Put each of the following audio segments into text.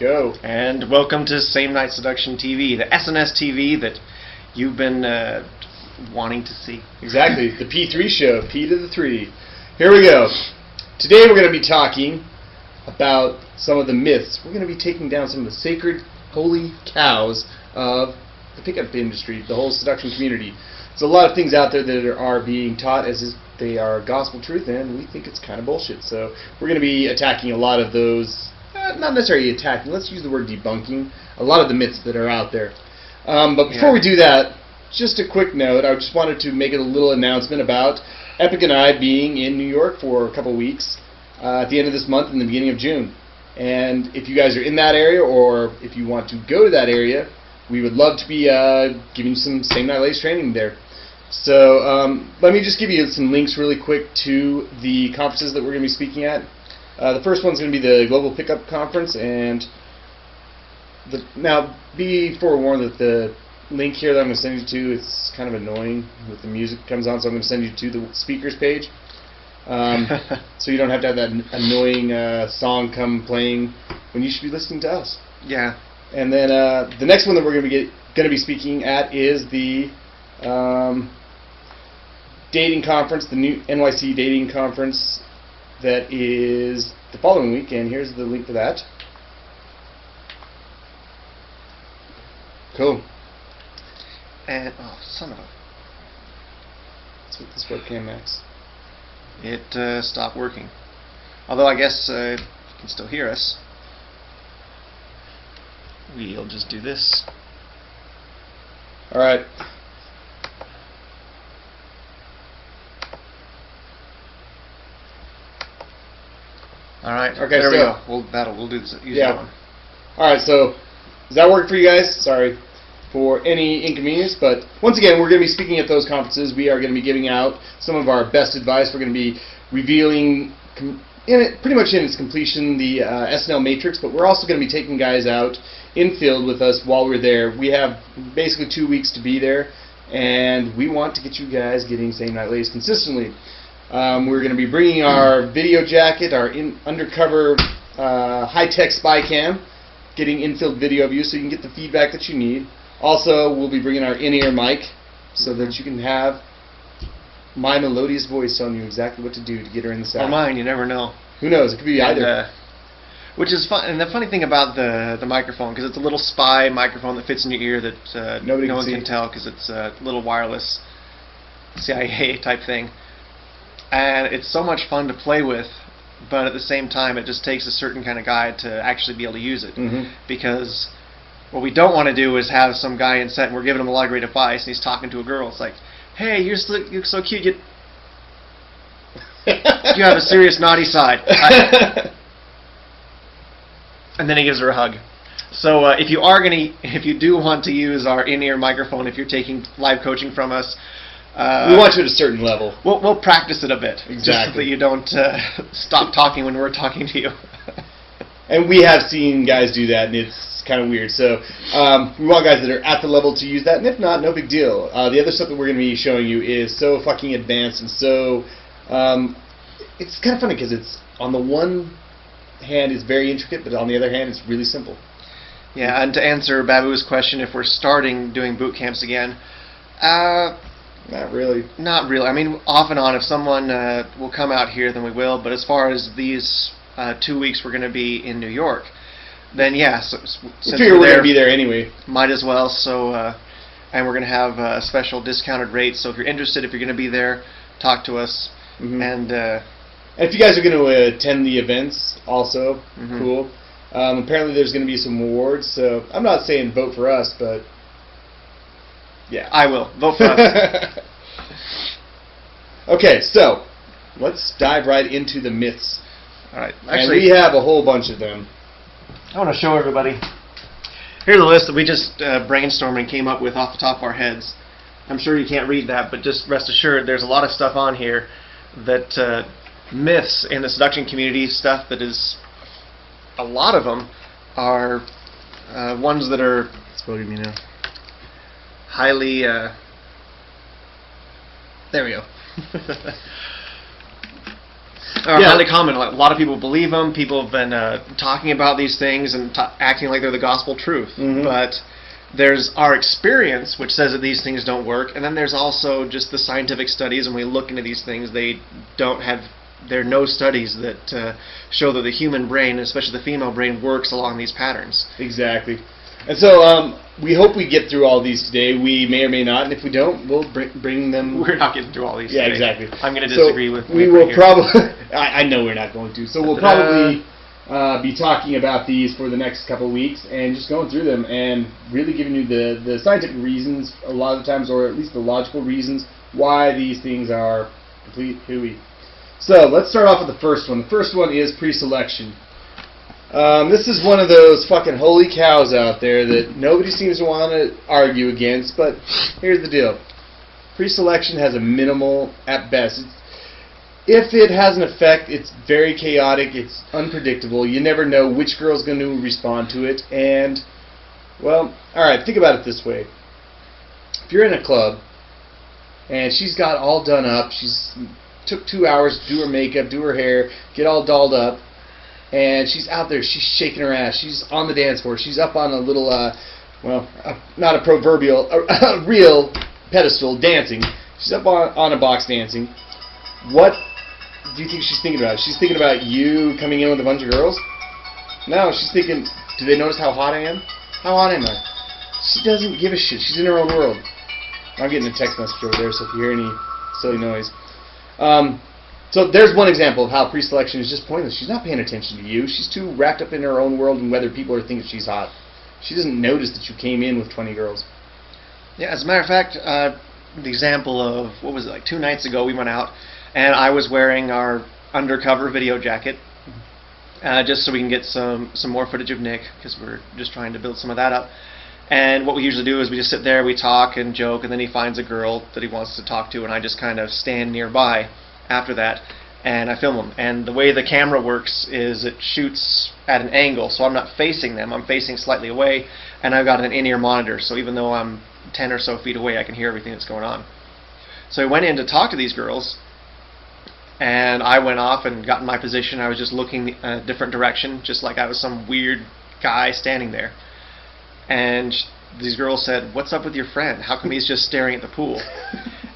Go. And welcome to Same Night Seduction TV, the SNS TV that you've been wanting to see. Exactly, the P3 show, P to the 3. Here we go. Today we're going to be talking about some of the myths. We're going to be taking down some of the sacred holy cows of the pickup industry, the whole seduction community. There's a lot of things out there that are being taught as they are gospel truth, and we think it's kind of bullshit. So we're going to be attacking a lot of those. Not necessarily attacking, let's use the word debunking, a lot of the myths that are out there. But before we do that, just a quick note, I just wanted to make a little announcement about Epic and I being in New York for a couple weeks at the end of this month and the beginning of June. And if you guys are in that area, or if you want to go to that area, we would love to be giving some Same Night Lace training there. So let me just give you some links really quick to the conferences that we're going to be speaking at. The first one's going to be the Global Pickup Conference, and now be forewarned that the link here that I'm going to send you to, it's kind of annoying with the music that comes on, so I'm going to send you to the speakers page, so you don't have to have that annoying song come playing when you should be listening to us. Yeah. And then the next one that we're going to be speaking at is the dating conference, the new NYC Dating Conference. That is the following week, and here's the link for that. Cool. And oh, son of a. That's what this webcam acts. It stopped working. Although I guess you can still hear us. We'll just do this. All right. Alright, okay, there we go. We'll do this. Yeah. Alright, so does that work for you guys? Sorry for any inconvenience, but once again, we're going to be speaking at those conferences. We are going to be giving out some of our best advice. We're going to be revealing, pretty much in its completion, the SNL Matrix, but we're also going to be taking guys out in field with us while we're there. We have basically 2 weeks to be there, and we want to get you guys getting Same Night Lace consistently. We're going to be bringing our video jacket, our undercover high-tech spy cam, getting in-field video of you so you can get the feedback that you need. Also, we'll be bringing our in-ear mic so that you can have my melodious voice telling you exactly what to do to get her in the sound. Or mine, you never know. Who knows? It could be either. Which is fun. And the funny thing about the microphone, because it's a little spy microphone that fits in your ear that no one can tell because it's a little wireless CIA type thing. And it's so much fun to play with, but at the same time it just takes a certain kind of guy to actually be able to use it. Because what we don't want to do is have some guy in set and we're giving him a lot of great advice and he's talking to a girl. It's like, hey, you're so cute, you have a serious naughty side. And then he gives her a hug. So if you do want to use our in-ear microphone, if you're taking live coaching from us, we want you at a certain level. We'll practice it a bit. Exactly. Just so that you don't stop talking when we're talking to you. And we have seen guys do that, and it's kind of weird. So we want guys that are at the level to use that, and if not, no big deal. The other stuff that we're going to be showing you is so fucking advanced, and so it's kind of funny because it's, on the one hand, it's very intricate, but on the other hand, it's really simple. Yeah, and to answer Babu's question, if we're starting doing boot camps again, not really. Not really. I mean, off and on. If someone will come out here, then we will. But as far as these 2 weeks we're going to be in New York, then yeah. Since we're going to be there anyway. Might as well. So, and we're going to have special discounted rates. So if you're interested, if you're going to be there, talk to us. And if you guys are going to attend the events also, cool. Apparently there's going to be some awards. So I'm not saying vote for us, but... yeah, I will. Vote for us. Okay, so let's dive right into the myths. All right. Actually, and we have a whole bunch of them. I want to show everybody. Here's a list that we just brainstormed and came up with off the top of our heads. I'm sure you can't read that, but just rest assured there's a lot of stuff on here that myths in the seduction community, stuff that is, a lot of them are ones that are... It's bugging me now. Highly, there we go. are highly common. A lot of people believe them. People have been talking about these things and acting like they're the gospel truth. Mm-hmm. But there's our experience, which says that these things don't work, and then there's also just the scientific studies. When we look into these things, they don't have. There are no studies that show that the human brain, especially the female brain, works along these patterns. Exactly. And so we hope we get through all these today. We may or may not, and if we don't, we'll bring them. We're not getting through all these. Yeah, today. Exactly. I'm going to disagree with. We will probably. I know we're not going to. So we'll probably be talking about these for the next couple of weeks and just going through them and really giving you the scientific reasons a lot of the times, or at least the logical reasons why these things are complete hooey. So let's start off with the first one. The first one is pre-selection. This is one of those fucking holy cows out there that nobody seems to want to argue against, but here's the deal. Pre-selection has a minimal, at best. If it has an effect, it's very chaotic, it's unpredictable, you never know which girl's going to respond to it, and, well, alright, think about it this way. If you're in a club, and she's got all done up, she's took 2 hours to do her makeup, do her hair, get all dolled up, and she's out there, she's shaking her ass, she's on the dance floor, she's up on a little, not a proverbial, a real pedestal dancing. She's up on a box dancing. What do you think she's thinking about? She's thinking about you coming in with a bunch of girls? No, she's thinking, do they notice how hot I am? How hot am I? She doesn't give a shit. She's in her own world. I'm getting a text message over there, so if you hear any silly noise. So there's one example of how pre-selection is just pointless. She's not paying attention to you. She's too wrapped up in her own world and whether people are thinking she's hot. She doesn't notice that you came in with 20 girls. Yeah, as a matter of fact, the example of, what was it, like 2 nights ago we went out, and I was wearing our undercover video jacket, just so we can get some more footage of Nick, because we're just trying to build some of that up. And what we usually do is we just sit there, we talk and joke, and then he finds a girl that he wants to talk to, and I just kind of stand nearby after that, and I film them. And the way the camera works is it shoots at an angle, so I'm not facing them, I'm facing slightly away, and I've got an in-ear monitor, so even though I'm 10 or so feet away, I can hear everything that's going on. So I went in to talk to these girls, and I went off and got in my position. I was just looking in a different direction, just like I was some weird guy standing there. And these girls said, "What's up with your friend? How come he's just staring at the pool?"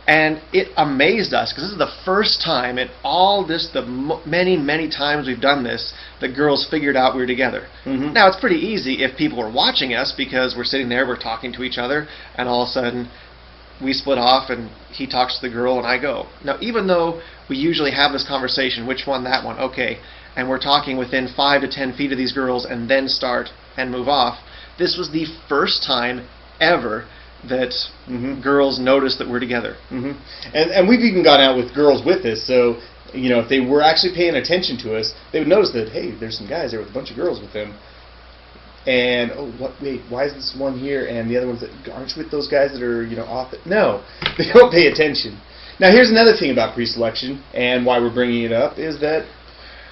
And it amazed us, because this is the first time in all this, the many, many times we've done this, the girls figured out we were together. Mm-hmm. Now, it's pretty easy if people are watching us, because we're sitting there, we're talking to each other, and all of a sudden we split off, and he talks to the girl, and I go. Now, even though we usually have this conversation, which one, that one, okay, and we're talking within 5 to 10 feet of these girls and then start and move off, this was the first time ever that girls notice that we're together. And we've even gone out with girls with this, so you know, if they were actually paying attention to us, they would notice that, hey, there's some guys there with a bunch of girls with them, and oh, what, wait, why is this one here and the other ones that aren't with those guys that are, you know, off it? No, they don't pay attention. Now here's another thing about pre-selection and why we're bringing it up is that,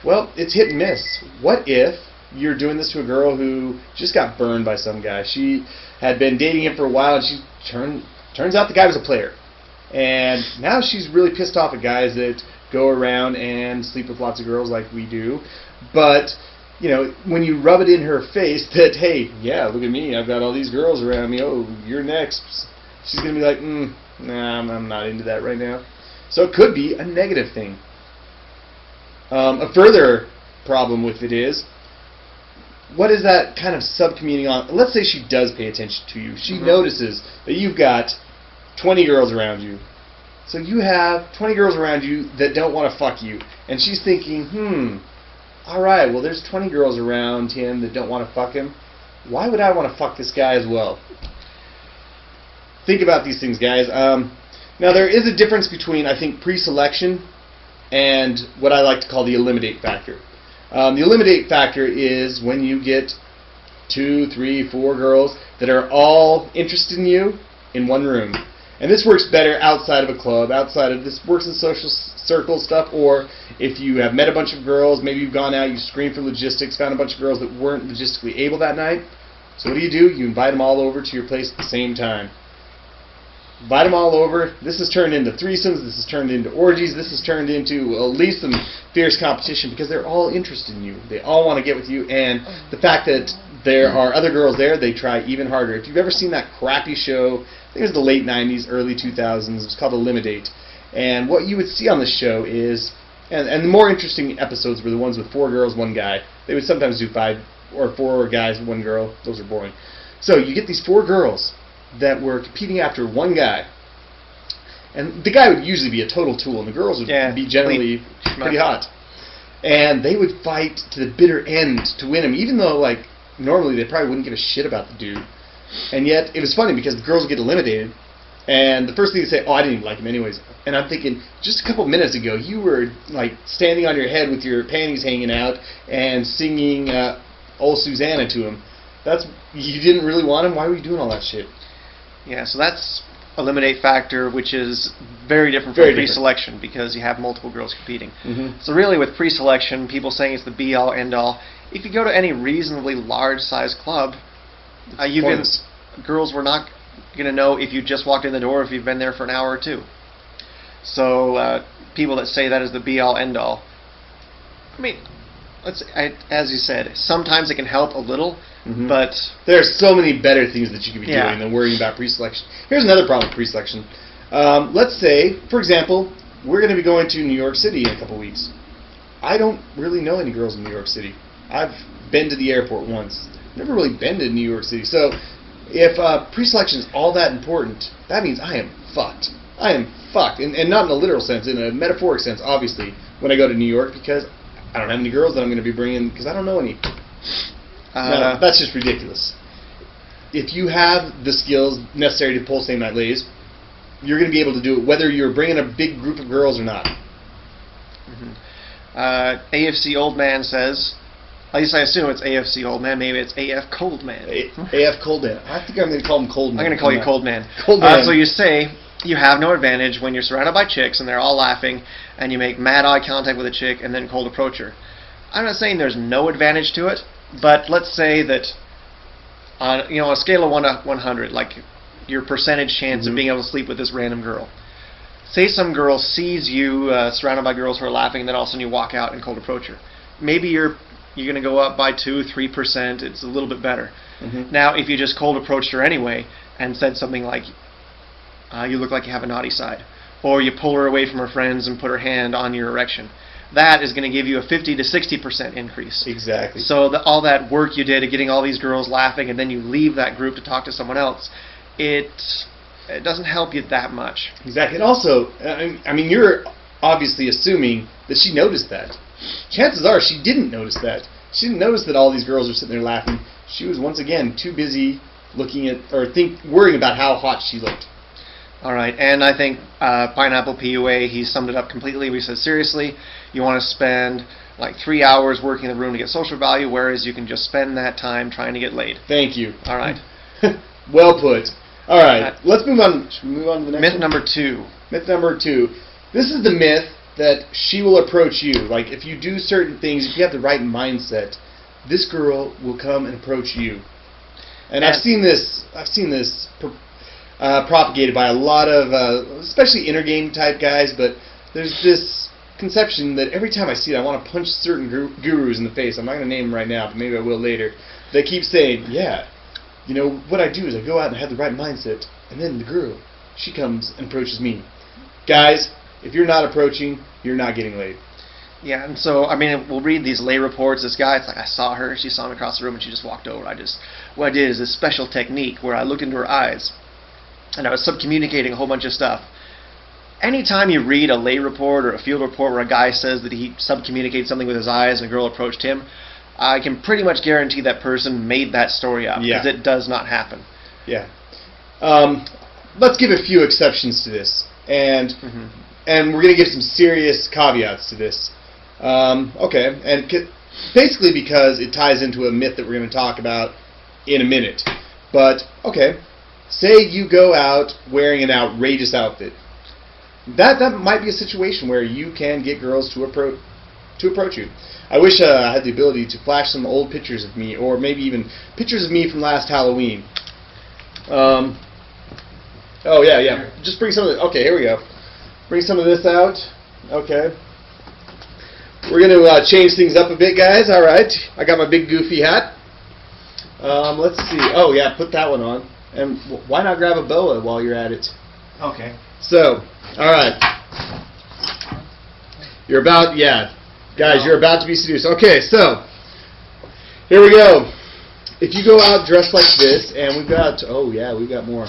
well, it's hit and miss. What if you're doing this to a girl who just got burned by some guy? She had been dating him for a while, and she turns out the guy was a player. And now she's really pissed off at guys that go around and sleep with lots of girls like we do. But, you know, when you rub it in her face that, hey, yeah, look at me, I've got all these girls around me, oh, you're next, she's going to be like, nah, I'm not into that right now. So it could be a negative thing. A further problem with it is, what is that kind of subcommuting on? Let's say she does pay attention to you. She notices that you've got 20 girls around you. So you have 20 girls around you that don't want to fuck you. And she's thinking, alright, well there's 20 girls around him that don't want to fuck him. Why would I want to fuck this guy as well? Think about these things, guys. Now there is a difference between, I think, pre-selection and what I like to call the eliminate factor. The Elimidate factor is when you get 2, 3, 4 girls that are all interested in you in one room. And this works better outside of a club, outside of this, works in social circle stuff, or if you have met a bunch of girls, maybe you've gone out, you screened for logistics, found a bunch of girls that weren't logistically able that night. So what do? You invite them all over to your place at the same time. Bite them all over. This has turned into threesomes. This has turned into orgies. This has turned into at least some fierce competition because they're all interested in you. They all want to get with you. And the fact that there are other girls there, they try even harder. If you've ever seen that crappy show, I think it was the late 90s, early 2000s. It was called Elimidate. And what you would see on the show is, and the more interesting episodes were the ones with 4 girls, 1 guy. They would sometimes do 5 or 4 guys, 1 girl. Those are boring. So you get these 4 girls that were competing after 1 guy, and the guy would usually be a total tool, and the girls would be generally pretty hot, and they would fight to the bitter end to win him, even though like normally they probably wouldn't give a shit about the dude. And yet it was funny because the girls would get eliminated, and the first thing they say, oh, I didn't even like him anyways. And I'm thinking, just a couple minutes ago you were like standing on your head with your panties hanging out and singing Old Susanna to him. You didn't really want him. Why were you doing all that shit? Yeah, so that's eliminate factor, which is very different from pre-selection because you have multiple girls competing. Mm-hmm. So really with pre-selection, people saying it's the be-all, end-all, if you go to any reasonably large-sized club, girls were not going to know if you just walked in the door, if you've been there for an hour or two. So people that say that is the be-all, end-all, I mean, as you said, sometimes it can help a little. Mm-hmm. But there's so many better things that you could be doing than worrying about pre-selection. Here's another problem with pre-selection. Let's say, for example, we're going to be going to New York City in a couple weeks. I don't really know any girls in New York City. I've been to the airport once. Never really been to New York City. So if pre-selection is all that important, that means I am fucked. I am fucked. And not in a literal sense, in a metaphoric sense, obviously, when I go to New York, because I don't have any girls that I'm going to be bringing because I don't know any. No, that's just ridiculous. If you have the skills necessary to pull same night ladies, you're going to be able to do it whether you're bringing a big group of girls or not. Mm-hmm. AFC Old Man says, at least I assume it's AFC Old Man, maybe it's AF Cold Man. AF Cold Man. I think I'm going to call him Cold Man. I'm going to call you Cold Man. Cold Man. So you say you have no advantage when you're surrounded by chicks and they're all laughing and you make mad eye contact with a chick and then cold approach her. I'm not saying there's no advantage to it. But let's say that on a scale of 1 to 100, like your percentage chance of being able to sleep with this random girl. Say some girl sees you surrounded by girls who are laughing, and then all of a sudden you walk out and cold approach her. Maybe you're going to go up by 2-3%. It's a little bit better. Mm-hmm. Now, if you just cold approached her anyway and said something like, "You look like you have a naughty side," or you pull her away from her friends and put her hand on your erection. That is going to give you a 50 to 60% increase. Exactly. So all that work you did at getting all these girls laughing, and then you leave that group to talk to someone else, it doesn't help you that much. Exactly. And also, I mean, you're obviously assuming that she noticed that. Chances are she didn't notice that. She didn't notice that all these girls were sitting there laughing. She was, once again, too busy looking at, or worrying about how hot she looked. All right, and I think Pineapple PUA, he summed it up completely. We said, seriously, you want to spend like 3 hours working in the room to get social value, whereas you can just spend that time trying to get laid. Thank you. All right. Well put. All right, let's move on. Should we move on to the next myth one? Number 2. Myth number 2. This is the myth that she will approach you. Like, if you do certain things, if you have the right mindset, this girl will come and approach you. And I've seen this propagated by a lot of, especially intergame type guys, but there's this conception that every time I see it, I want to punch certain gurus in the face. I'm not going to name them right now, but maybe I will later. They keep saying, yeah, you know, what I do is I go out and have the right mindset, and then the guru, she comes and approaches me. Guys, if you're not approaching, you're not getting laid. Yeah, and so, I mean, we'll read these lay reports. This guy, it's like, I saw her, she saw me across the room, and she just walked over. What I did is this special technique where I looked into her eyes, and I was subcommunicating a whole bunch of stuff. Anytime you read a lay report or a field report where a guy says that he subcommunicated something with his eyes and a girl approached him, I can pretty much guarantee that person made that story up, because it does not happen. Yeah. Let's give a few exceptions to this, and we're going to give some serious caveats to this. Okay, and basically because it ties into a myth that we're going to talk about in a minute. But, okay. Say you go out wearing an outrageous outfit. That might be a situation where you can get girls to approach you. I wish I had the ability to flash some old pictures of me, or maybe even pictures of me from last Halloween. Oh, yeah, yeah. Just bring some of the, okay, here we go. Bring some of this out. Okay. We're going to change things up a bit, guys. All right. I got my big goofy hat. Let's see. Oh, yeah, put that one on. And why not grab a boa while you're at it? Okay. So, all right. You're about, yeah. Guys, you're about to be seduced. Okay, so, here we go. If you go out dressed like this, and we've got, oh, yeah, we've got more.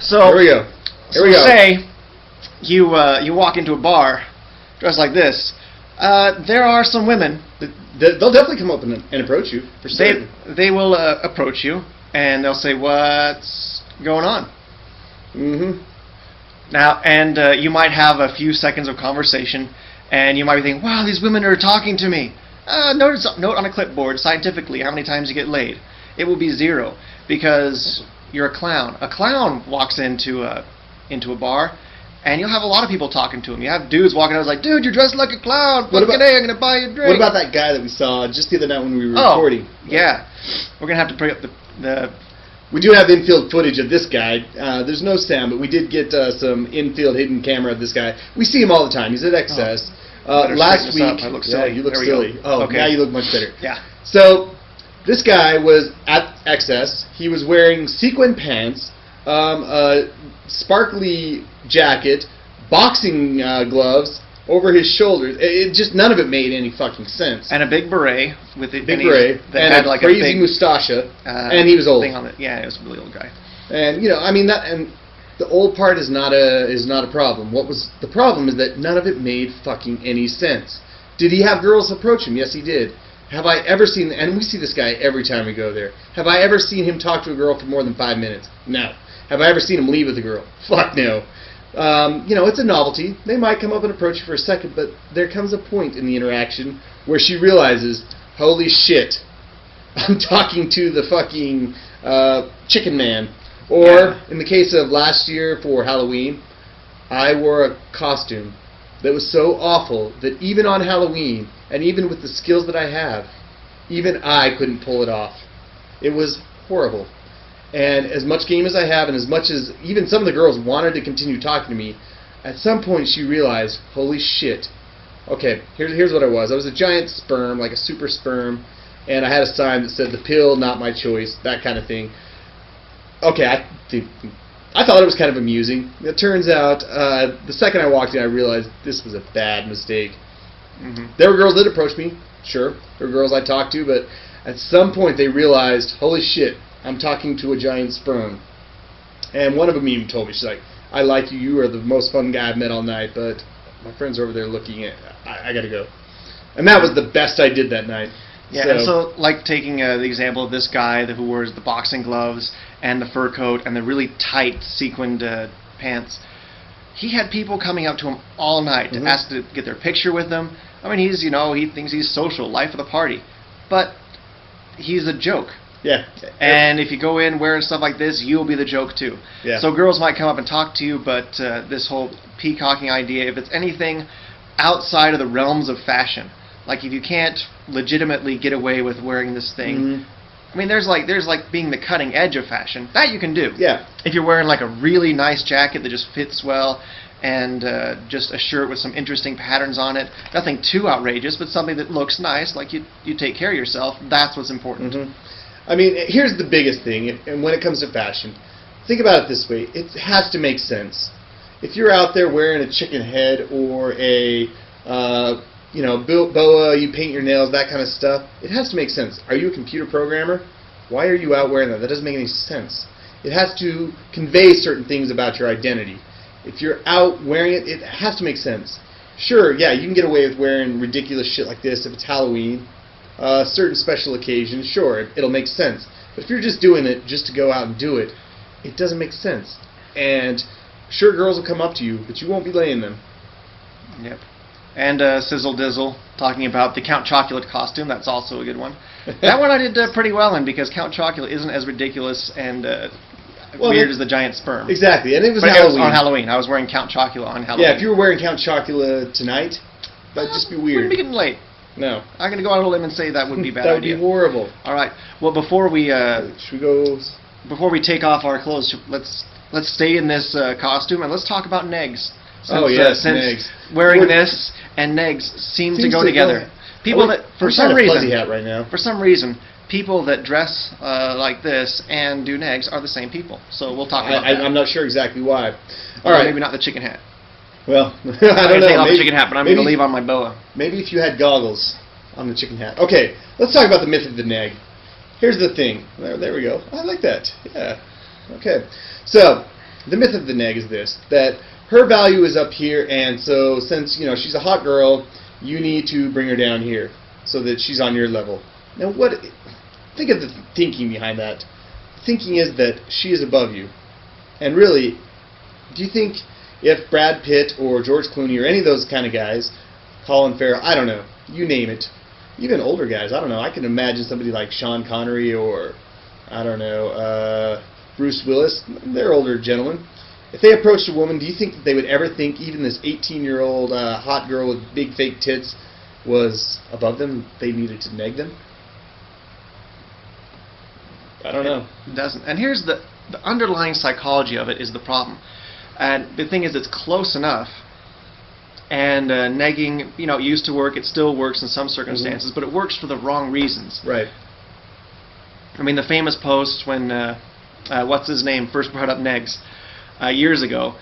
So, here we go. Here we go. Say you, you walk into a bar dressed like this. There are some women. They'll definitely come up and approach you. For certain. They will approach you, and they'll say, what's going on? Mm-hmm. Now, and you might have a few seconds of conversation, and you might be thinking, wow, these women are talking to me. Note on a clipboard, scientifically, how many times you get laid. It will be zero, because you're a clown. A clown walks into a bar, and you'll have a lot of people talking to him. You have dudes walking out like, dude, you're dressed like a clown. What about, I'm going to buy you a drink. What about that guy that we saw just the other night when we were recording? Yeah. We're going to have to bring up the... We do have infield footage of this guy. There's no sound, but we did get some infield hidden camera of this guy. We see him all the time. He's at XS. Last week... I look silly. Yeah, you look silly. Oh, okay. Now you look much better. Yeah. So, this guy was at XS. He was wearing sequin pants, a sparkly jacket, boxing gloves over his shoulders. It just, none of it made any fucking sense. And a big beret with it. Big beret. And had a like crazy mustache. And he was old. Thing on it. Yeah, he was a really old guy. And you know, I mean that. And the old part is not a problem. What was the problem is that none of it made fucking any sense. Did he have girls approach him? Yes, he did. Have I ever seen? And we see this guy every time we go there. Have I ever seen him talk to a girl for more than 5 minutes? No. Have I ever seen him leave with a girl? Fuck no. You know, it's a novelty. They might come up and approach you for a second, but there comes a point in the interaction where she realizes, holy shit, I'm talking to the fucking chicken man. Or, in the case of last year for Halloween, I wore a costume that was so awful that even on Halloween, and even with the skills that I have, even I couldn't pull it off. It was horrible. And as much game as I have, and as much as even some of the girls wanted to continue talking to me, at some point she realized, holy shit. Okay, here's what I was. I was a giant sperm, like a super sperm, and I had a sign that said, the pill, not my choice, that kind of thing. Okay, I thought it was kind of amusing. It turns out, the second I walked in, I realized this was a bad mistake. Mm-hmm. There were girls that approached me, sure. There were girls I talked to, but at some point they realized, holy shit, I'm talking to a giant sperm. And one of them even told me, she's like, I like you, you are the most fun guy I've met all night, but my friends are over there looking at, I gotta go. And that was the best I did that night. Yeah, so, and so, like taking the example of this guy who wears the boxing gloves and the fur coat and the really tight sequined pants, he had people coming up to him all night to ask to get their picture with him. I mean, he's, you know, he thinks he's social, life of the party, but he's a joke. Yeah. And if you go in wearing stuff like this, you'll be the joke too. Yeah. So girls might come up and talk to you, but this whole peacocking idea, if it's anything outside of the realms of fashion, like if you can't legitimately get away with wearing this thing, I mean, there's like being the cutting edge of fashion. That you can do. Yeah. If you're wearing like a really nice jacket that just fits well and just a shirt with some interesting patterns on it, nothing too outrageous, but something that looks nice, like you take care of yourself, that's what's important. I mean, here's the biggest thing, and when it comes to fashion, think about it this way. It has to make sense. If you're out there wearing a chicken head or a, you know, boa, you paint your nails, that kind of stuff, it has to make sense. Are you a computer programmer? Why are you out wearing that? That doesn't make any sense. It has to convey certain things about your identity. If you're out wearing it, it has to make sense. Sure, yeah, you can get away with wearing ridiculous shit like this if it's Halloween. Certain special occasions, sure, it'll make sense. But if you're just doing it just to go out and do it, it doesn't make sense. And sure, girls will come up to you, but you won't be laying them. Yep. And Sizzle Dizzle, talking about the Count Chocula costume, that's also a good one. That one I did pretty well in, because Count Chocula isn't as ridiculous and weird as the giant sperm. Exactly, and it was on Halloween. I was wearing Count Chocula on Halloween. Yeah, if you were wearing Count Chocula tonight, that'd just be weird. Wouldn't be getting late. No. I'm going to go out on a limb and say that would be a bad idea. That would be horrible. All right. Well, before we take off our clothes, let's let's stay in this costume and let's talk about negs. Since, oh yes, negs. Wearing this and negs seems to go together. People that for some reason, people that dress like this and do negs are the same people. So we'll talk about that. I'm not sure exactly why. All right, maybe not the chicken hat. Well, I don't know. Take off the chicken hat, but I'm going to leave on my boa. Maybe if you had goggles on the chicken hat. Okay, let's talk about the myth of the neg. Here's the thing. There we go. I like that. Yeah. Okay. So the myth of the neg is this: that her value is up here, and so since you know she's a hot girl, you need to bring her down here so that she's on your level. Now, what? Think of the thinking behind that. The thinking is that she is above you, and really, do you think if Brad Pitt or George Clooney or any of those kind of guys, Colin Farrell, I don't know, you name it, even older guys, I don't know, I can imagine somebody like Sean Connery or I don't know, Bruce Willis, they're older gentlemen. If they approached a woman, do you think that they would ever think even this 18-year-old hot girl with big fake tits was above them? They needed to neg them? I don't know. It doesn't. And here's the underlying psychology of it is the problem. And the thing is, it's close enough. And negging, you know, it used to work. It still works in some circumstances, but it works for the wrong reasons. Right. I mean, the famous post when what's his name first brought up negs. Years ago,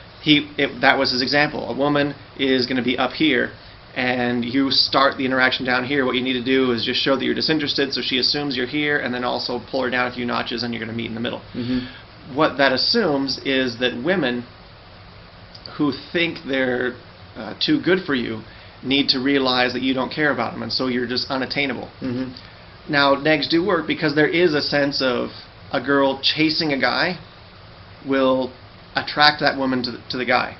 that was his example. A woman is going to be up here, and you start the interaction down here. What you need to do is just show that you're disinterested, so she assumes you're here, and then also pull her down a few notches, and you're going to meet in the middle. What that assumes is that women who think they're too good for you need to realize that you don't care about them, and so you're just unattainable. Now, negs do work because there is a sense of a girl chasing a guy will attract that woman to the guy,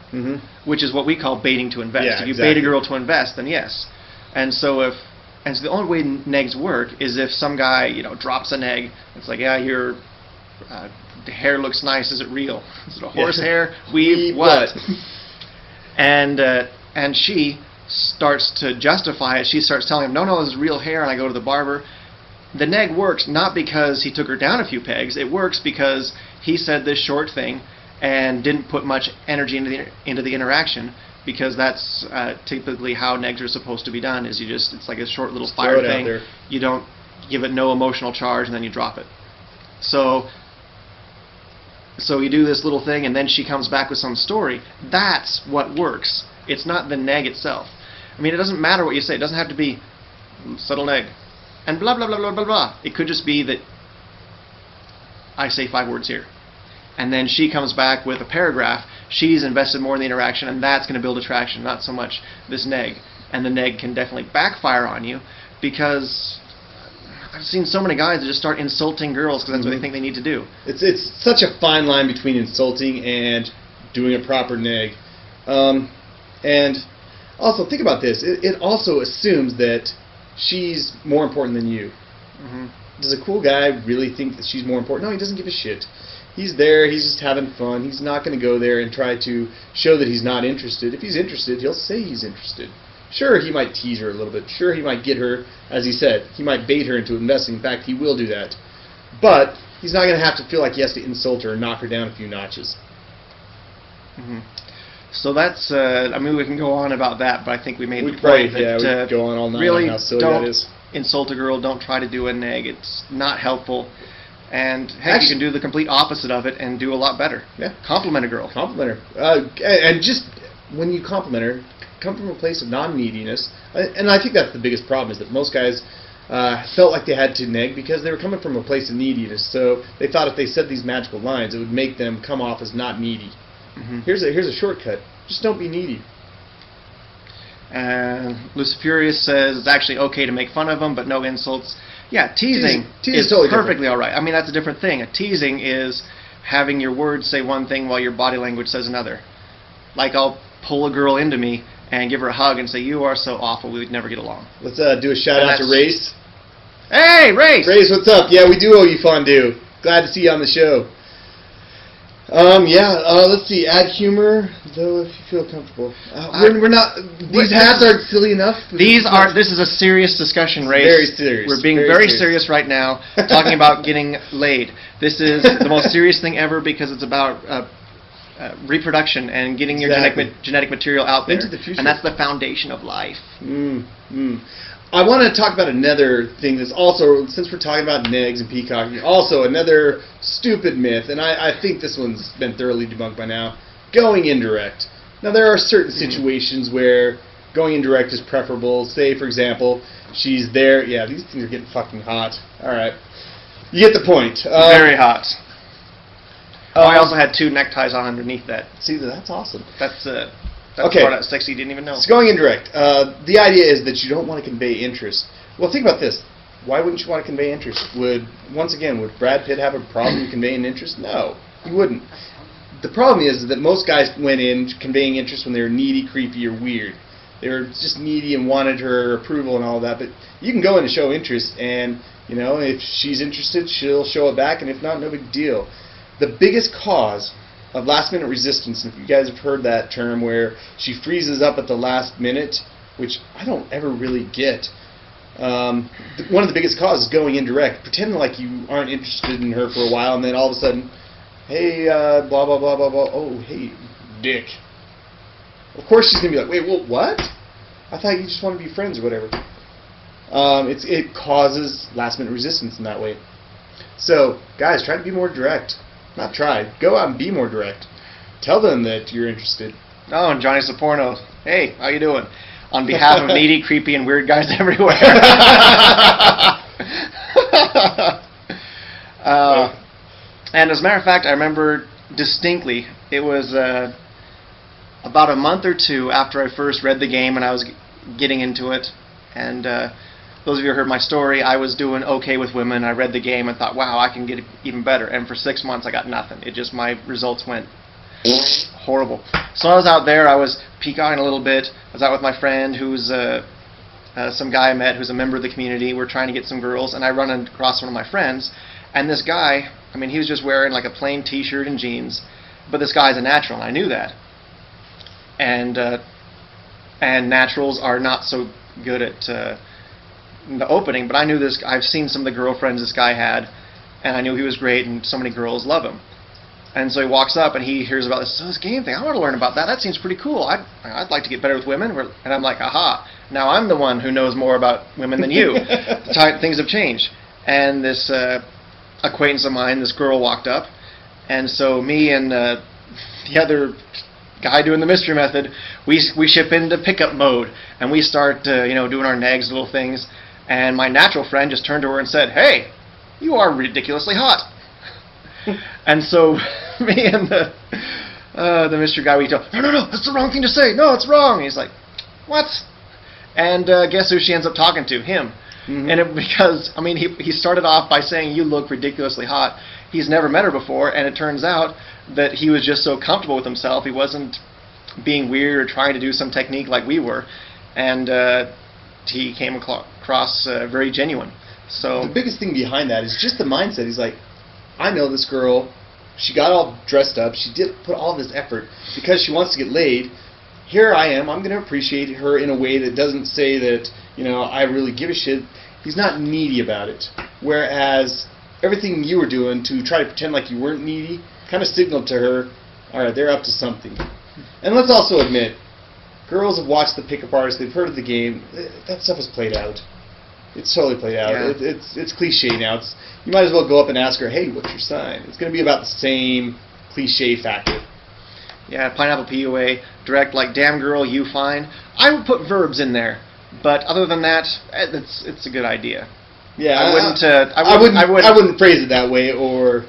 which is what we call baiting to invest. Yeah, if you bait a girl to invest, then yes. And so so the only way negs work is if some guy, you know, drops an egg. It's like, yeah, your hair looks nice. Is it real? Is it a horsehair weave? What? And she starts to justify it. She starts telling him, no, no, this is real hair. And I go to the barber. The neg works not because he took her down a few pegs. It works because he said this short thing and didn't put much energy into the interaction, because that's typically how negs are supposed to be done. Is you just, it's like a short little fire thing. You don't give it no emotional charge, and then you drop it. So you do this little thing, and then she comes back with some story. That's what works. It's not the neg itself. I mean, it doesn't matter what you say. It doesn't have to be subtle neg and blah blah blah blah blah blah. It could just be that I say 5 words here, and then she comes back with a paragraph. She's invested more in the interaction, and that's going to build attraction, not so much this neg. And the neg can definitely backfire on you, because I've seen so many guys that just start insulting girls because that's what they think they need to do. It's such a fine line between insulting and doing a proper neg. And also, think about this. It also assumes that she's more important than you. Does a cool guy really think that she's more important? No, he doesn't give a shit. He's there, he's just having fun. He's not going to go there and try to show that he's not interested. If he's interested, he'll say he's interested. Sure, he might tease her a little bit. Sure, he might get her, as he said, he might bait her into investing. In fact, he will do that. But he's not going to have to feel like he has to insult her or knock her down a few notches. So that's, I mean, we can go on about that, but I think we made the point that we could go on all night really on how silly that is. Insult a girl, don't try to do a neg. It's not helpful. And heck, actually, you can do the complete opposite of it and do a lot better. Yeah. Compliment a girl. Compliment her. And just when you compliment her, come from a place of non-neediness. And I think that's the biggest problem, is that most guys felt like they had to neg because they were coming from a place of neediness. So they thought if they said these magical lines, it would make them come off as not needy. Here's a shortcut. Just don't be needy. Luciferius says it's actually okay to make fun of them, but no insults. Yeah, teasing is totally perfectly alright. I mean, that's a different thing. A teasing is having your words say one thing while your body language says another. Like, I'll pull a girl into me and give her a hug and say, you are so awful, we would never get along. Let's do a shout out to Race. Hey, Race! Race, what's up? Yeah, we do owe you fondue. Glad to see you on the show. Let's see. Add humor, though, if you feel comfortable. We're not. These hats aren't silly enough. These are. This is a serious discussion, Race. Very serious. We're being very serious right now, talking about getting laid. This is the most serious thing ever, because it's about reproduction and getting exactly. your genetic material out there. Into the future. And that's the foundation of life. I want to talk about another thing that's also, since we're talking about negs and peacocking, also another stupid myth, and I think this one's been thoroughly debunked by now, going indirect. Now, there are certain situations where going indirect is preferable. Say, for example, she's there. Yeah, these things are getting fucking hot. All right. You get the point. Very hot. Oh, I also had two neckties on underneath that. See, that's awesome. That's okay. Part of sexy you didn't even know. It's going indirect. The idea is that you don't want to convey interest. Well, think about this. Why wouldn't you want to convey interest? Once again, would Brad Pitt have a problem conveying interest? No, he wouldn't. The problem is that most guys went in conveying interest when they were needy, creepy, or weird. They were just needy and wanted her approval and all that. But you can go in and show interest, and you know, if she's interested, she'll show it back, and if not, no big deal. The biggest cause of last-minute resistance, if you guys have heard that term, where she freezes up at the last minute, which I don't ever really get. One of the biggest causes is going indirect, pretending like you aren't interested in her for a while, and then all of a sudden, hey, blah, blah, blah, blah, blah, oh, hey, dick. Of course she's going to be like, wait, well, what? I thought you just want to be friends or whatever. It causes last-minute resistance in that way. So, guys, try to be more direct. Not try. Go out and be more direct. Tell them that you're interested. Oh, and Johnny Soporno, hey, how you doing? On behalf of needy, creepy, and weird guys everywhere. And as a matter of fact, I remember distinctly, it was about a month or two after I first read the game and I was getting into it. And those of you who heard my story, I was doing okay with women. I read the game and thought, wow, I can get even better. And for 6 months, I got nothing. It just, my results went horrible. So I was out there. I was peacocking a little bit. I was out with my friend who's some guy I met who's a member of the community. We're trying to get some girls. And I run across one of my friends. And this guy, I mean, he was just wearing like a plain t-shirt and jeans, but this guy's a natural, and I knew that. And naturals are not so good at the opening, but I knew this. I've seen some of the girlfriends this guy had, and I knew he was great, and so many girls love him. And so he walks up, and he hears about this game thing. I want to learn about that. That seems pretty cool. I'd like to get better with women. And I'm like, aha! Now I'm the one who knows more about women than you. Things have changed, and this. Acquaintance of mine, this girl walked up, and so me and the other guy doing the mystery method, we ship into pickup mode, and we start you know, doing our nags, little things, and my natural friend just turned to her and said, "Hey, you are ridiculously hot." And so me and the mystery guy, we tell, no, that's the wrong thing to say. No, it's wrong. And he's like, what? And guess who she ends up talking to? Him. And because, I mean, he started off by saying, you look ridiculously hot. He's never met her before, and it turns out that he was just so comfortable with himself. He wasn't being weird or trying to do some technique like we were. And he came across very genuine. So the biggest thing behind that is just the mindset. He's like, I know this girl. She got all dressed up. She did put all this effort because she wants to get laid. Here I am. I'm going to appreciate her in a way that doesn't say that, you know, I really give a shit. He's not needy about it. Whereas everything you were doing to try to pretend like you weren't needy kind of signaled to her, all right, they're up to something. And let's also admit, girls have watched the pickup artists. They've heard of the game. That stuff is played out. It's totally played out. Yeah. It's cliche now. You might as well go up and ask her, hey, what's your sign? It's going to be about the same cliche factor. Yeah, Pineapple PUA, direct, like, damn girl, you fine. I would put verbs in there, but other than that, it's a good idea. Yeah, I wouldn't phrase it that way, or,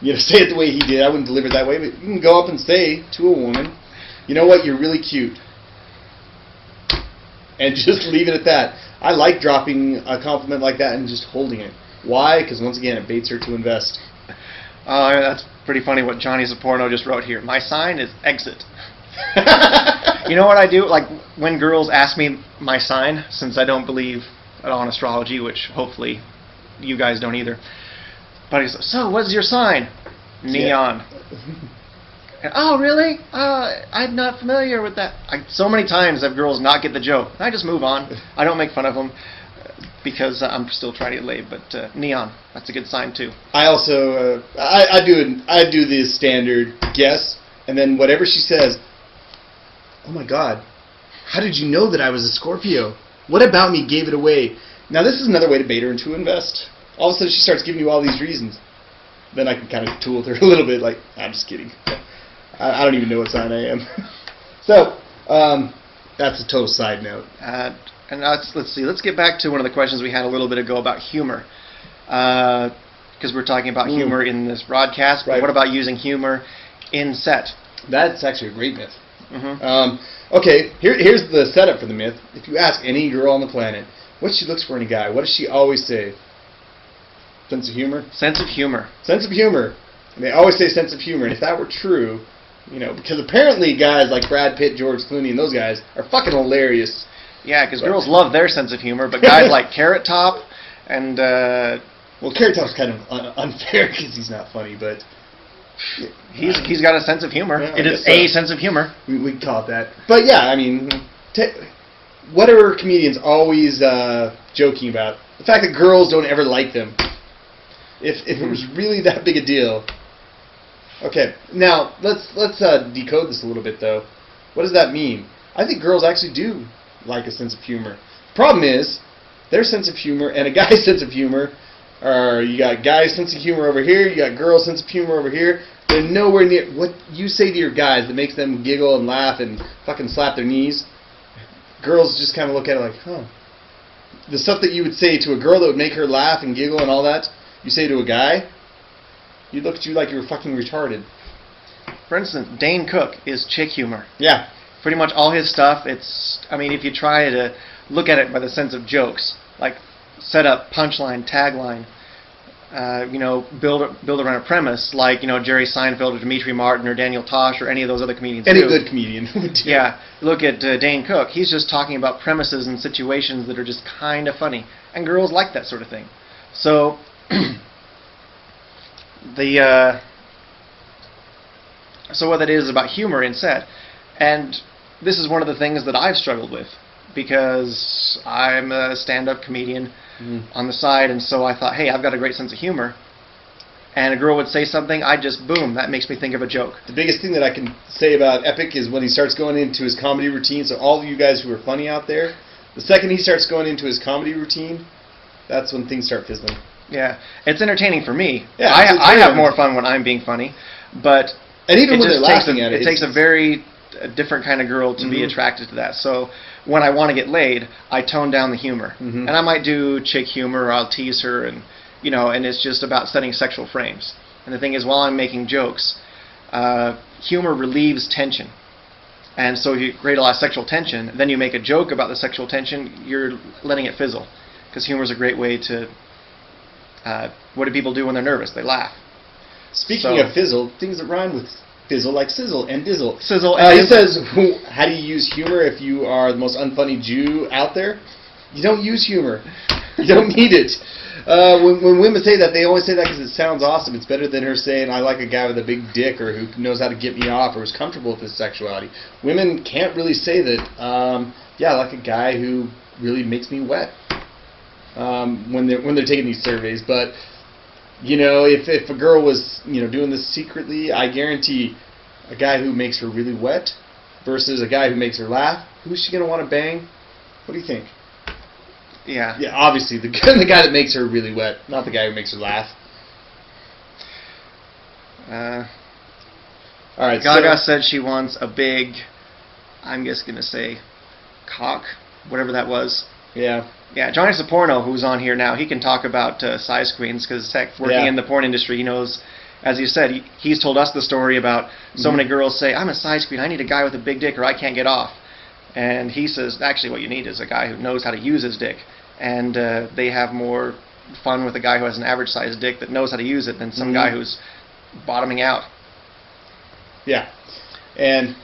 you know, say it the way he did. I wouldn't deliver it that way, but you can go up and say to a woman, you know what, you're really cute. And just leave it at that. I like dropping a compliment like that and just holding it. Why? Because, once again, it baits her to invest. That's pretty funny what Johnny Soporno just wrote here. My sign is exit. You know what I do? Like, when girls ask me my sign, since I don't believe at all in astrology, which hopefully you guys don't either. But he's like, so, what's your sign? Neon. Yeah. Oh, really? I'm not familiar with that. So many times have girls not get the joke. I just move on. I don't make fun of them. Because I'm still trying to get laid, but neon, that's a good sign too. I also, I do the standard guess, And then whatever she says, oh my God, how did you know that I was a Scorpio? What about me gave it away? Now this is another way to bait her into invest. All of a sudden she starts giving you all these reasons. Then I can kind of tool with her a little bit, like, I'm just kidding. I don't even know what sign I am. So, that's a total side note. And let's see, let's get back to one of the questions we had a little bit ago about humor. Because we're talking about humor in this broadcast, but what about using humor in set? That's actually a great myth. Okay, here's the setup for the myth. If you ask any girl on the planet, what she looks for in a guy, what does she always say? Sense of humor? Sense of humor. Sense of humor. And they always say sense of humor. And if that were true, you know, because apparently guys like Brad Pitt, George Clooney, and those guys are fucking hilarious. Yeah, because girls love their sense of humor, but guys like Carrot Top and... well, Carrot Top's kind of unfair because he's not funny, but... He's got a sense of humor. Yeah, it is a sense of humor. We call it that. But yeah, I mean, what are comedians always joking about? The fact that girls don't ever like them. If it was really that big a deal. Okay, now let's decode this a little bit though. What does that mean? I think girls actually do like a sense of humor. Problem is, their sense of humor and a guy's sense of humor are, you got guys' sense of humor over here, you got girls' sense of humor over here. They're nowhere near what you say to your guys that makes them giggle and laugh and fucking slap their knees. Girls just kind of look at it like, huh. The stuff that you would say to a girl that would make her laugh and giggle and all that, you say to a guy, he looked at you like you were fucking retarded. For instance, Dane Cook is chick humor. Yeah. Pretty much all his stuff, it's, I mean, if you try to look at it by the sense of jokes, like setup, punchline, tagline, you know, build around a premise, like, you know, Jerry Seinfeld or Demetri Martin or Daniel Tosh or any of those other comedians. Any good comedian. Yeah. Look at Dane Cook. He's just talking about premises and situations that are just kind of funny. And girls like that sort of thing. So... so what that is about humor in set, and this is one of the things that I've struggled with because I'm a stand-up comedian on the side, and so I thought, hey, I've got a great sense of humor, and a girl would say something, I just, boom, that makes me think of a joke. The biggest thing that I can say about Epic is when he starts going into his comedy routine. So all of you guys who are funny out there, the second he starts going into his comedy routine, that's when things start fizzling. Yeah, it's entertaining for me. Yeah, I have more fun when I'm being funny, but and even when they're laughing at it, it takes a very different kind of girl to be attracted to that. So when I want to get laid, I tone down the humor, and I might do chick humor. Or I'll tease her, and you know, and it's just about setting sexual frames. And the thing is, while I'm making jokes, humor relieves tension, and so if you create a lot of sexual tension, then you make a joke about the sexual tension, you're letting it fizzle, because humor is a great way to. What do people do when they're nervous? They laugh. Speaking of fizzle, things that rhyme with fizzle, like sizzle and dizzle. Sizzle and dizzle. He says, how do you use humor if you are the most unfunny Jew out there? You don't use humor. You don't need it. When women say that, they always say that because it sounds awesome. It's better than her saying, I like a guy with a big dick or who knows how to get me off or is comfortable with his sexuality. Women can't really say that, yeah, I like a guy who really makes me wet. When they're taking these surveys, but you know, if a girl was, you know, doing this secretly, I guarantee a guy who makes her really wet versus a guy who makes her laugh, who's she gonna want to bang? What do you think? Yeah. Yeah, obviously the guy that makes her really wet, not the guy who makes her laugh. All right. Gaga said she wants a big, I'm just gonna say, cock, whatever that was. Yeah. Yeah, Johnny Soporno, who's on here now, he can talk about size queens because, heck, working in the porn industry, he knows, as you said, he's told us the story about so many girls say, I'm a size queen, I need a guy with a big dick or I can't get off. And he says, actually, what you need is a guy who knows how to use his dick. And they have more fun with a guy who has an average-sized dick that knows how to use it than some guy who's bottoming out. Yeah. And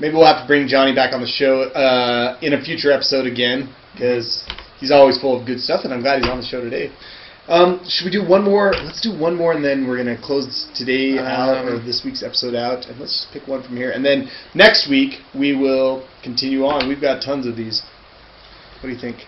maybe we'll have to bring Johnny back on the show in a future episode again because... He's always full of good stuff, and I'm glad he's on the show today. Should we do one more? Let's do one more, and then we're going to close today out, or this week's episode out. And let's just pick one from here. And then next week, we will continue on. We've got tons of these. What do you think?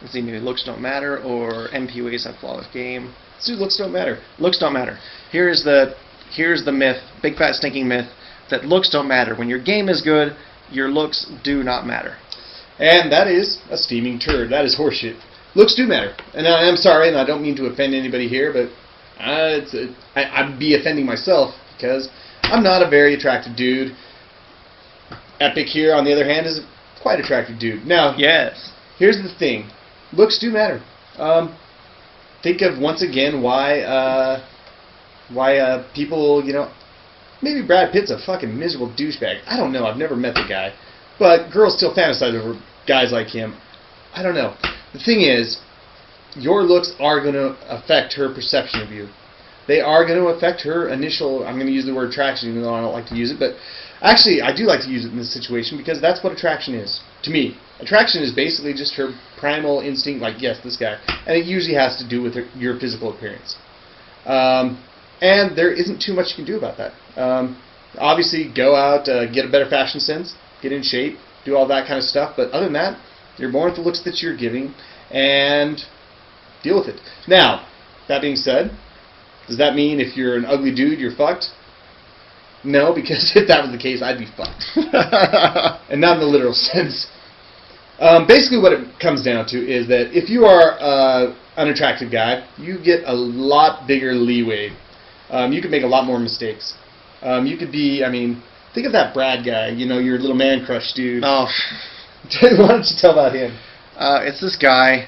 Let's see, maybe looks don't matter, or MPUA's a flawless game. Let's do looks don't matter. Looks don't matter. Here is the Here's the myth, big fat stinking myth, that looks don't matter. When your game is good, your looks do not matter. And that is a steaming turd. That is horseshit. Looks do matter. And I'm sorry, and I don't mean to offend anybody here, but I'd be offending myself because I'm not a very attractive dude. Epic here, on the other hand, is a quite attractive dude. Now, yes. Here's the thing. Looks do matter. Think of, once again, why people, you know, maybe Brad Pitt's a fucking miserable douchebag. I don't know. I've never met the guy. But girls still fantasize over guys like him. I don't know. The thing is, your looks are going to affect her perception of you. They are going to affect her initial, I'm going to use the word attraction even though I don't like to use it, but actually I do like to use it in this situation because that's what attraction is to me. Attraction is basically just her primal instinct, like, yes, this guy. And it usually has to do with your physical appearance. And there isn't too much you can do about that. Obviously, go out, get a better fashion sense, get in shape, do all that kind of stuff. But other than that, you're born with the looks that you're giving, and deal with it. Now, that being said, does that mean if you're an ugly dude, you're fucked? No, because if that was the case, I'd be fucked. And not in the literal sense. Basically what it comes down to is that if you are an attractive guy, you get a lot bigger leeway. You can make a lot more mistakes. You could be, I mean, think of that Brad guy, you know, your little man crush dude. Oh. Why don't you tell about him? It's this guy,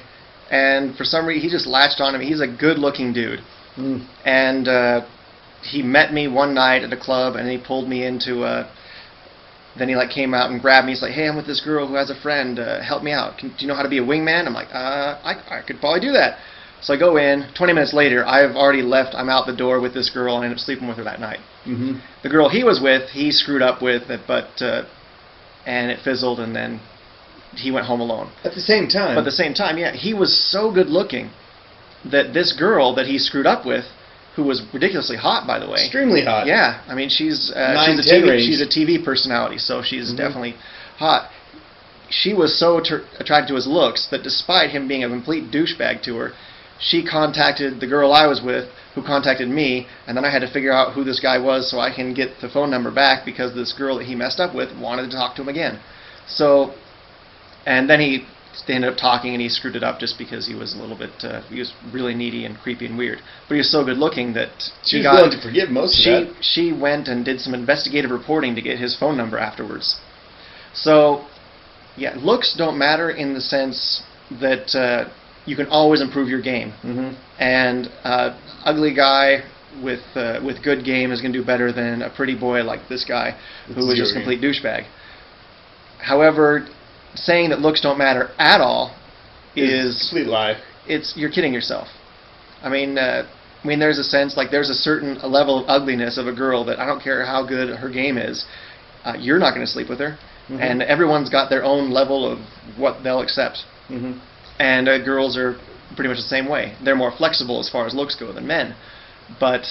and for some reason he just latched on him. He's a good-looking dude. Mm. And he met me one night at a club, and he pulled me into a... Then he like came out and grabbed me. He's like, hey, I'm with this girl who has a friend. Help me out. Do you know how to be a wingman? I'm like, I could probably do that. So I go in. 20 minutes later, I've already left. I'm out the door with this girl, and I ended up sleeping with her that night. Mm-hmm. The girl he was with, he screwed up with, and it fizzled, and then he went home alone. At the same time. But at the same time, yeah. He was so good looking that this girl that he screwed up with, who was ridiculously hot, by the way. Extremely hot. Yeah, I mean, she's a TV personality, so she's mm-hmm. definitely hot. She was so attracted to his looks that despite him being a complete douchebag to her, she contacted the girl I was with, who contacted me, and then I had to figure out who this guy was so I can get the phone number back because this girl that he messed up with wanted to talk to him again. So, and then they ended up talking, and he screwed it up just because he was a little bit, he was really needy and creepy and weird. But he was so good looking that she was willing to forgive most of that. She went and did some investigative reporting to get his phone number afterwards. So, yeah, looks don't matter in the sense that you can always improve your game. Mm-hmm. And ugly guy with good game is going to do better than a pretty boy like this guy who was just a complete douchebag. However, saying that looks don't matter at all is a complete lie. You're kidding yourself. I mean, there's a sense, like there's a certain level of ugliness of a girl that I don't care how good her game is, you're not going to sleep with her. Mm-hmm. And everyone's got their own level of what they'll accept. Mm-hmm. And girls are pretty much the same way. They're more flexible as far as looks go than men. But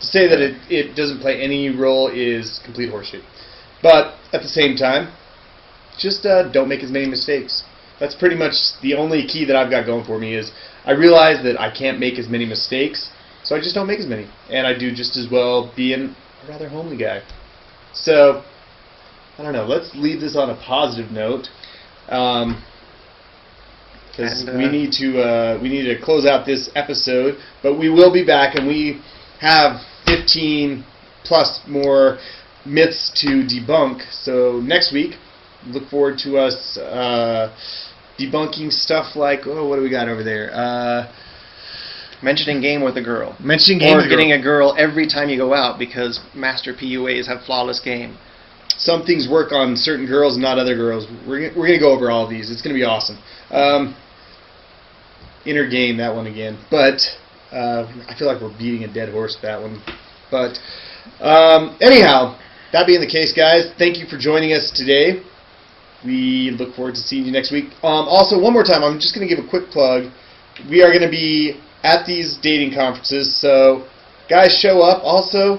to say that it doesn't play any role is complete horseshit. But at the same time, just don't make as many mistakes. That's pretty much the only key that I've got going for me is I realize that I can't make as many mistakes, so I just don't make as many. And I do just as well being a rather homely guy. So, I don't know. Let's leave this on a positive note. Because we need to close out this episode. But we will be back, and we have 15 plus more myths to debunk. So, next week... Look forward to us debunking stuff like, oh, what do we got over there? Mentioning game with a girl. Mentioning game with a girl. Or getting a girl every time you go out because master PUAs have flawless game. Some things work on certain girls, not other girls. We're going to go over all of these. It's going to be awesome. Inner game, that one again. But I feel like we're beating a dead horse with that one. But anyhow, that being the case, guys, thank you for joining us today. We look forward to seeing you next week. Also, one more time, I'm just going to give a quick plug. We are going to be at these dating conferences, so guys, show up. Also,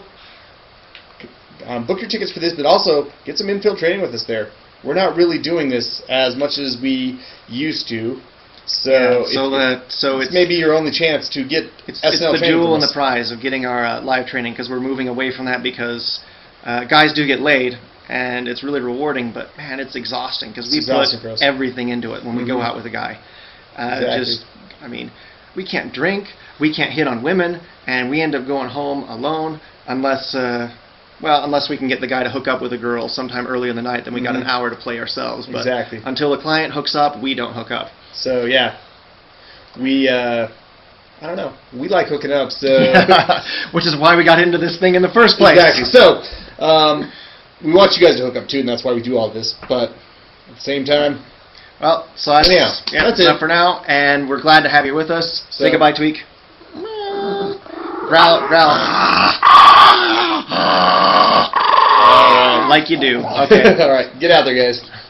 book your tickets for this, but also get some infield training with us there. We're not really doing this as much as we used to. So, yeah, so it's maybe your only chance to get SNL. It's the jewel and the prize of getting our live training, because we're moving away from that, because guys do get laid, and it's really rewarding, but man, it's exhausting, because we put everything into it when we go out with a guy. Exactly. Just, I mean, we can't drink, we can't hit on women, and we end up going home alone unless, well, unless we can get the guy to hook up with a girl sometime early in the night, then we got an hour to play ourselves. But until a client hooks up, we don't hook up. So yeah, we I don't know, we like hooking up, so which is why we got into this thing in the first place. Exactly. So we want you guys to hook up too, and that's why we do all this. But at the same time, well, so that's it for now, and we're glad to have you with us. So, say goodbye, Tweek. Growl, growl. Like you do. Okay. All right, get out there, guys.